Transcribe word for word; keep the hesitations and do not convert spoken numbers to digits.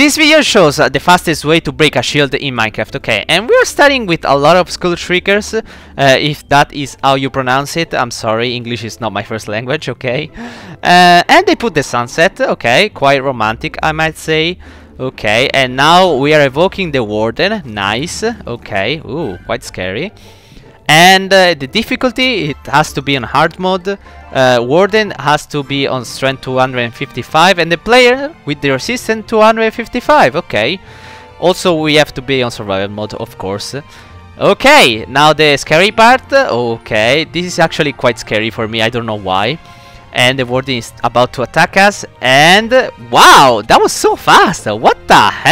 This video shows uh, the fastest way to break a shield in Minecraft, okay, and we are starting with a lot of sculk shriekers, uh, if that is how you pronounce it. I'm sorry, English is not my first language, okay. Uh, and they put the sunset, okay, quite romantic I might say. Okay, and now we are evoking the warden, nice, okay, ooh, quite scary. And uh, the difficulty, it has to be on hard mode, uh, warden has to be on strength two hundred fifty-five and the player with the resistance two hundred fifty-five, okay. Also we have to be on survival mode, of course. Okay, now the scary part, okay, this is actually quite scary for me, I don't know why. And the warden is about to attack us, and wow, that was so fast, what the heck?